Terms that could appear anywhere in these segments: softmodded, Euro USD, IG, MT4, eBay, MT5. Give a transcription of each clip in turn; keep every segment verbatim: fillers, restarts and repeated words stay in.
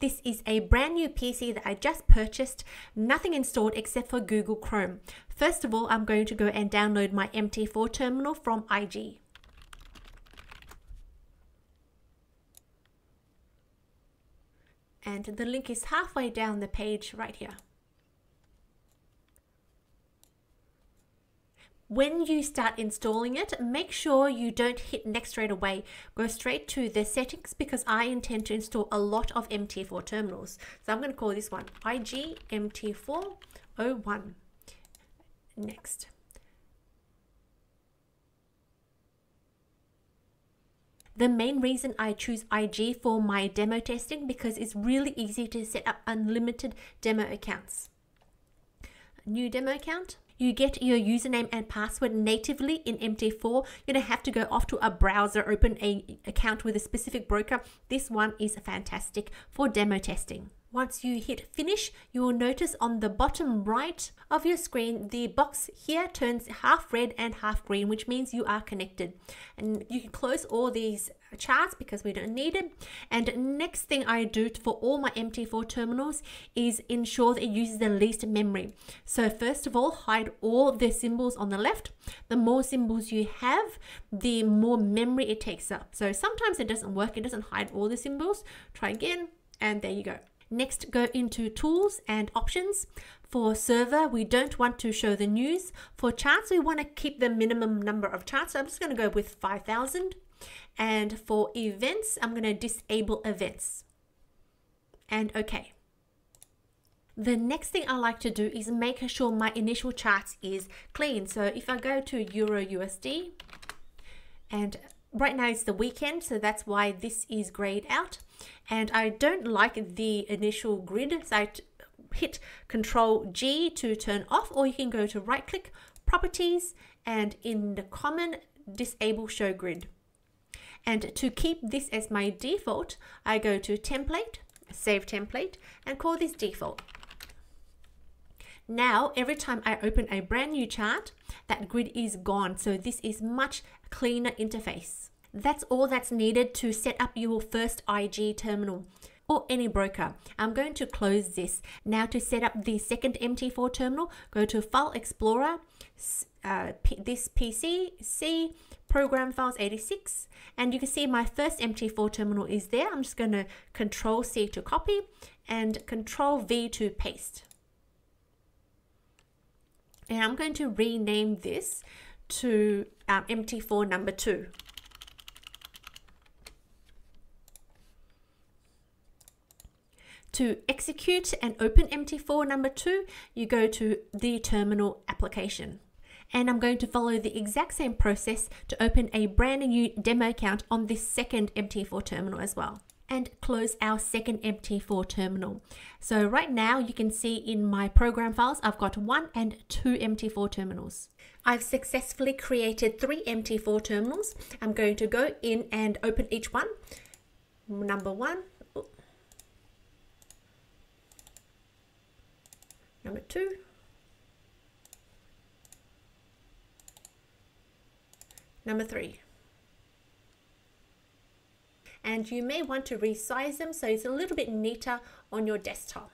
This is a brand new P C that I just purchased, nothing installed except for Google Chrome. First of all, I'm going to go and download my M T four terminal from I G. And the link is halfway down the page right here. When you start installing it, make sure you don't hit next straight away. Go straight to the settings because I intend to install a lot of M T four terminals. So I'm going to call this one I G M T four oh one. Next. The main reason I choose I G for my demo testing because it's really easy to set up unlimited demo accounts. New demo account. You get your username and password natively in M T four. You don't have to go off to a browser, open an account with a specific broker. This one is fantastic for demo testing. Once you hit finish, you will notice on the bottom right of your screen, the box here turns half red and half green, which means you are connected. And you can close all these charts because we don't need it. And next thing I do for all my M T four terminals is ensure that it uses the least memory. So first of all, hide all the symbols on the left. The more symbols you have, the more memory it takes up. So sometimes it doesn't work. It doesn't hide all the symbols. Try again, and there you go. Next, go into Tools and Options. For Server, we don't want to show the news. For Charts, we want to keep the minimum number of charts. So I'm just going to go with five thousand. And for Events, I'm going to disable Events. And OK. The next thing I like to do is make sure my initial charts is clean. So if I go to Euro U S D, and right now it's the weekend, so that's why this is grayed out. And I don't like the initial grid, so I hit control G to turn off, or you can go to right click, properties, and in the common, disable show grid. And to keep this as my default, I go to template, save template, and call this default. Now, every time I open a brand new chart, that grid is gone. So this is much cleaner interface. That's all that's needed to set up your first I G terminal or any broker. I'm going to close this. Now to set up the second M T four terminal, go to File Explorer, uh, this P C, C, Program Files eighty-six, and you can see my first M T four terminal is there. I'm just going to control C to copy and control V to paste. And I'm going to rename this to um, M T four number two. To execute and open M T four number two, you go to the terminal application. And I'm going to follow the exact same process to open a brand new demo account on this second M T four terminal as well. And close our second M T four terminal. So right now you can see in my program files, I've got one and two M T four terminals. I've successfully created three M T four terminals. I'm going to go in and open each one. Number one. Number two, number three. And you may want to resize them so it's a little bit neater on your desktop.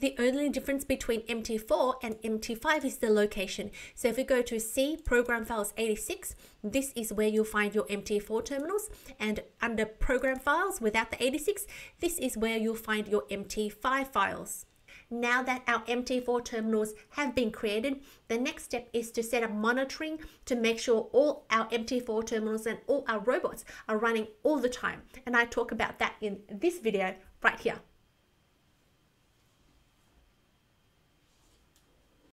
The only difference between M T four and M T five is the location. So if we go to C, Program Files eighty-six, this is where you'll find your M T four terminals. And under Program Files without the eighty-six, this is where you'll find your M T five files. Now that our M T four terminals have been created, the next step is to set up monitoring to make sure all our M T four terminals and all our robots are running all the time. And I talk about that in this video right here.